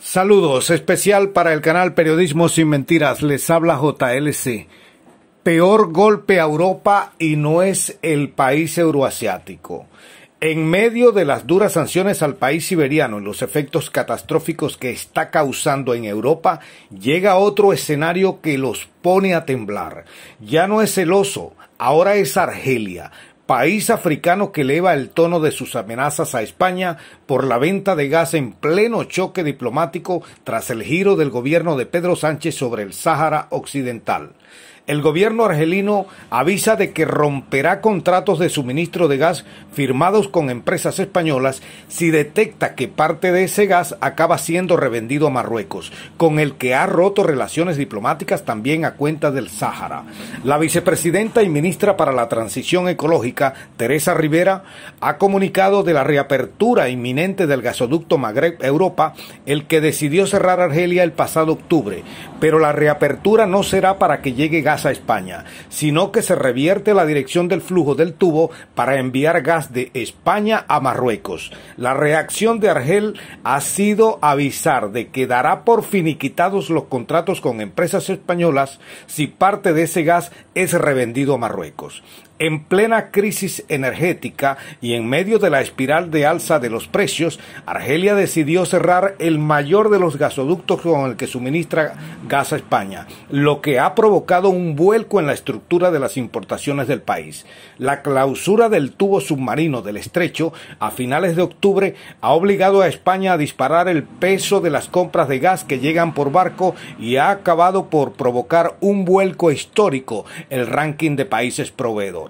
Saludos, especial para el canal Periodismo Sin Mentiras, les habla JLC. Peor golpe a Europa y no es el país euroasiático. En medio de las duras sanciones al país siberiano y los efectos catastróficos que está causando en Europa, llega otro escenario que los pone a temblar. Ya no es el oso, ahora es Argelia, país africano que eleva el tono de sus amenazas a España por la venta de gas en pleno choque diplomático tras el giro del gobierno de Pedro Sánchez sobre el Sáhara Occidental. El gobierno argelino avisa de que romperá contratos de suministro de gas firmados con empresas españolas si detecta que parte de ese gas acaba siendo revendido a Marruecos, con el que ha roto relaciones diplomáticas también a cuenta del Sáhara. La vicepresidenta y ministra para la Transición Ecológica, Teresa Rivera, ha comunicado de la reapertura inminente del gasoducto Magreb Europa, el que decidió cerrar Argelia el pasado octubre, pero la reapertura no será para que llegue gas a España, sino que se revierte la dirección del flujo del tubo para enviar gas de España a Marruecos. La reacción de Argel ha sido avisar de que dará por finiquitados los contratos con empresas españolas si parte de ese gas es revendido a Marruecos. En plena crisis energética y en medio de la espiral de alza de los precios, Argelia decidió cerrar el mayor de los gasoductos con el que suministra gas a España, lo que ha provocado un vuelco en la estructura de las importaciones del país. La clausura del tubo submarino del Estrecho a finales de octubre ha obligado a España a disparar el peso de las compras de gas que llegan por barco y ha acabado por provocar un vuelco histórico en el ranking de países proveedores.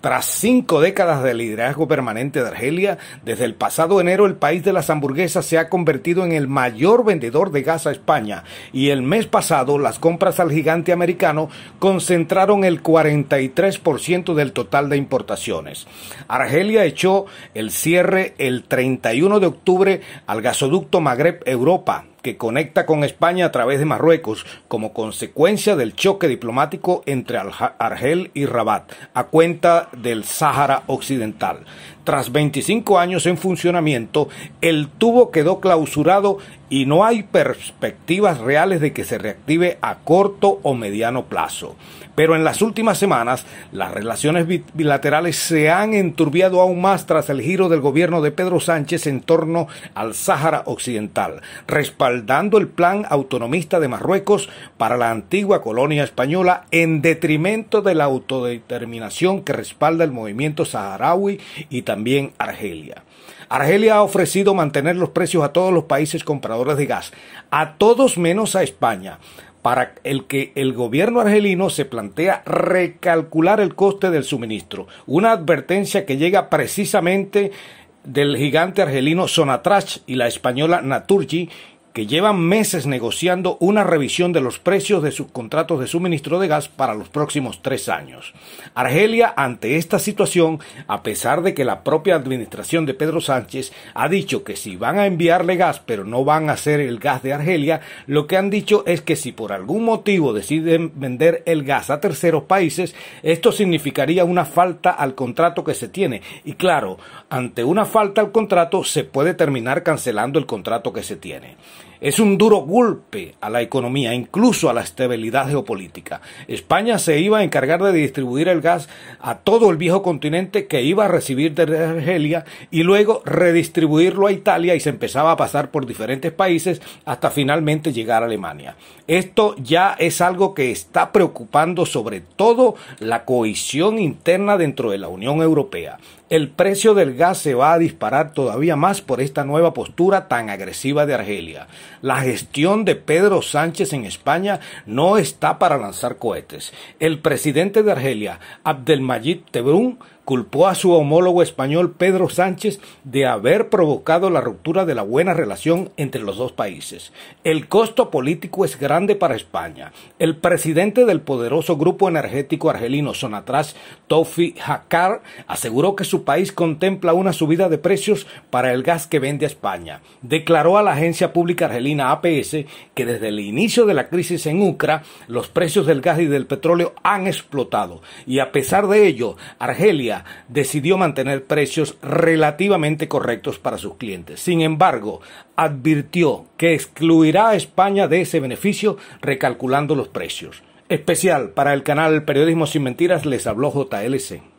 Tras 5 décadas de liderazgo permanente de Argelia, desde el pasado enero el país de las hamburguesas se ha convertido en el mayor vendedor de gas a España y el mes pasado las compras al gigante americano concentraron el 43% del total de importaciones. Argelia echó el cierre el 31 de octubre al gasoducto Magreb Europa, que conecta con España a través de Marruecos como consecuencia del choque diplomático entre Argel y Rabat, a cuenta del Sáhara Occidental. Tras 25 años en funcionamiento, el tubo quedó clausurado y no hay perspectivas reales de que se reactive a corto o mediano plazo. Pero en las últimas semanas, las relaciones bilaterales se han enturbiado aún más tras el giro del gobierno de Pedro Sánchez en torno al Sáhara Occidental, respaldando el plan autonomista de Marruecos para la antigua colonia española en detrimento de la autodeterminación que respalda el movimiento saharaui y también Argelia. Argelia ha ofrecido mantener los precios a todos los países compradores de gas, a todos menos a España, para el que el gobierno argelino se plantea recalcular el coste del suministro, una advertencia que llega precisamente del gigante argelino Sonatrach y la española Naturgy, que llevan meses negociando una revisión de los precios de sus contratos de suministro de gas para los próximos 3 años. Argelia, ante esta situación, a pesar de que la propia administración de Pedro Sánchez ha dicho que si van a enviarle gas, pero no van a hacer el gas de Argelia, lo que han dicho es que si por algún motivo deciden vender el gas a terceros países, esto significaría una falta al contrato que se tiene. Y claro, ante una falta al contrato se puede terminar cancelando el contrato que se tiene. Es un duro golpe a la economía, incluso a la estabilidad geopolítica. España se iba a encargar de distribuir el gas a todo el viejo continente que iba a recibir desde Argelia y luego redistribuirlo a Italia y se empezaba a pasar por diferentes países hasta finalmente llegar a Alemania. Esto ya es algo que está preocupando sobre todo la cohesión interna dentro de la Unión Europea. El precio del gas se va a disparar todavía más por esta nueva postura tan agresiva de Argelia. La gestión de Pedro Sánchez en España no está para lanzar cohetes. El presidente de Argelia, Abdelmadjid Tebboune, culpó a su homólogo español Pedro Sánchez de haber provocado la ruptura de la buena relación entre los dos países. El costo político es grande para España. El presidente del poderoso grupo energético argelino Sonatrach, Tawfiq Akkar, aseguró que su país contempla una subida de precios para el gas que vende a España. Declaró a la agencia pública argelina APS que desde el inicio de la crisis en Ucrania los precios del gas y del petróleo han explotado y a pesar de ello, Argelia día decidió mantener precios relativamente correctos para sus clientes. Sin embargo, advirtió que excluirá a España de ese beneficio recalculando los precios. Especial para el canal Periodismo Sin Mentiras, les habló JLC.